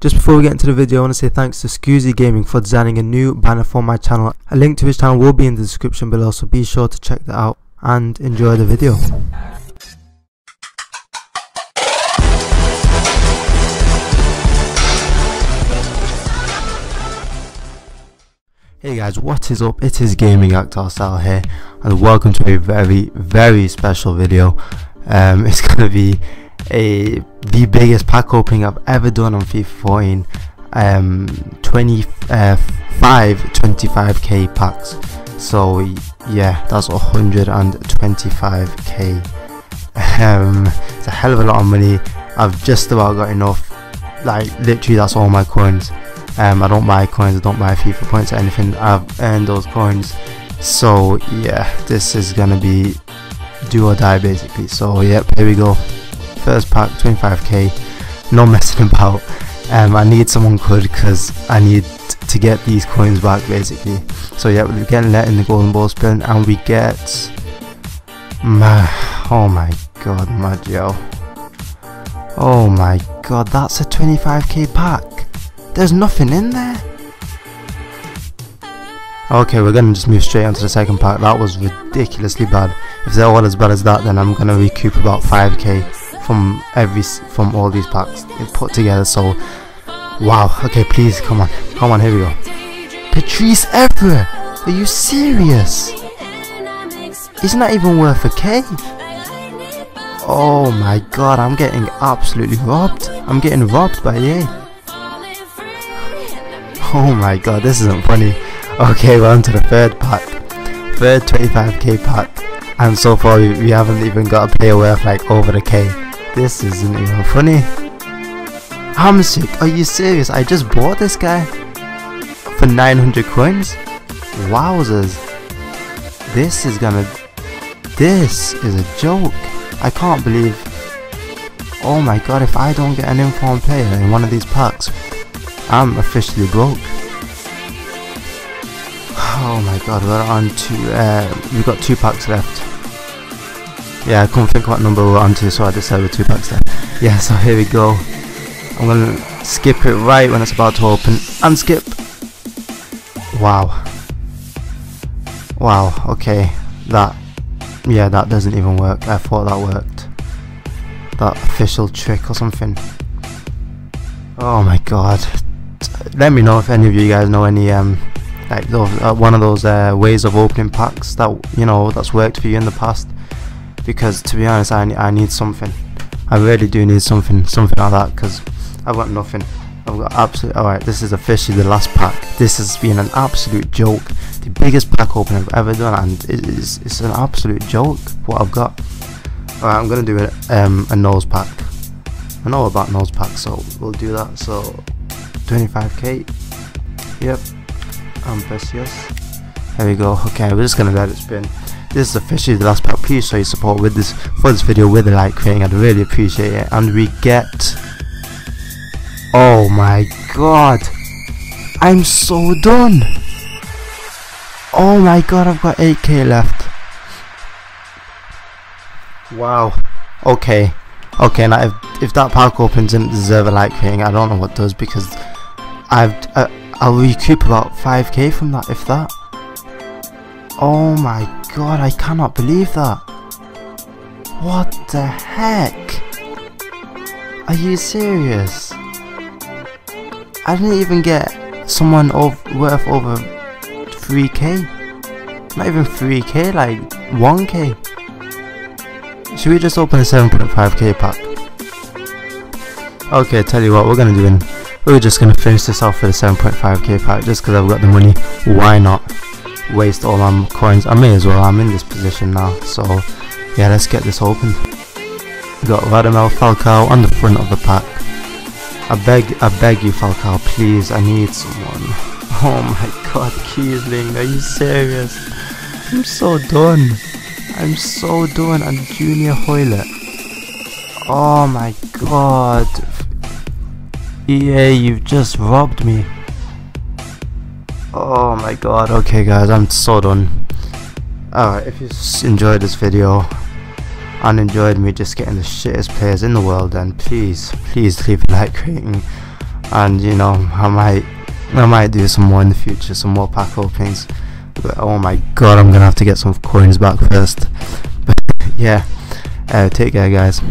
Just before we get into the video, I want to say thanks to ScoozyGaming for designing a new banner for my channel. A link to his channel will be in the description below, so be sure to check that out and enjoy the video. Hey guys, what is up? It is GamingAkhtarStyle here and welcome to a very, very special video. It's gonna be the biggest pack opening I've ever done on FIFA 14. 25k packs, so yeah, that's 125k. It's a hell of a lot of money. I've just about got enough, like literally that's all my coins. I don't buy coins, I don't buy FIFA points or anything. I've earned those coins, so yeah, this is gonna be do or die basically. So yep, here we go. First pack, 25k, no messing about. I need someone good because I need to get these coins back basically. So yeah, we're getting let in the golden ball spin and we get oh my god, Maggio. Oh my god, that's a 25k pack. There's nothing in there. Okay, we're gonna just move straight onto the second pack. That was ridiculously bad. If they're all as bad as that, then I'm gonna recoup about 5k from all these packs put together. So wow. Okay, please come on, come on. Here we go. Patrice Evra. Are you serious? He's not even worth a k. Oh my god, I'm getting absolutely robbed. I'm getting robbed by EA. Oh my god, this isn't funny. Okay, we're on to the third pack. Third 25k pack. And so far we haven't even got a player worth like over the k. This isn't even funny. Hamsik, are you serious? I just bought this guy for 900 coins? Wowzers. This is a joke. I can't believe. Oh my god, if I don't get an informed player in one of these packs, I'm officially broke. Oh my god, we're on to we've got 2 packs left. Yeah, I couldn't think what number we're on to, so I decided 2 packs left. Yeah, so here we go. I'm gonna skip it right when it's about to open and skip. Wow. Wow, okay. That doesn't even work. I thought that worked. That official trick or something. Oh my god. Let me know if any of you guys know any like those, one of those ways of opening packs that you know that's worked for you in the past, because to be honest I need something. I really do need something like that, because I've got nothing. I've got absolutely. Alright, this is officially the last pack. This has been an absolute joke, the biggest pack opening I've ever done, and it's an absolute joke what I've got. Alright, I'm gonna do a nose pack. I know about nose packs, so we'll do that. So 25k, yep, ambitious. There we go. Okay, we're just gonna let it spin. This is officially the last pack. Please show your support with this for this video with a like rating. I'd really appreciate it. And we get, oh my god, I'm so done. Oh my god, I've got 8k left. Wow. Okay, now if that pack opens and deserve a like rating, I don't know what does, because I'll recoup about 5k from that, if that. Oh my god, I cannot believe that. What the heck? Are you serious? I didn't even get someone worth over 3k. Not even 3k, like 1k. Should we just open a 7.5k pack? Okay, tell you what, we're just gonna finish this off with a 7.5k pack, just because I've got the money. Why not waste all my coins? I may as well. I'm in this position now, so yeah, let's get this open. We got Radamel Falcao on the front of the pack. I beg you, Falcao, please. I need someone. Oh my god, Kiesling, are you serious? I'm so done. I'm so done. And Junior Hoylet. Oh my god, EA, you've just robbed me. Oh my god. Okay guys, I'm so done. Alright, if you enjoyed this video and enjoyed me just getting the shittest players in the world, then please leave a like rating and you know, I might do some more in the future, some more pack openings. But oh my god, I'm gonna have to get some coins back first. But yeah, take care guys.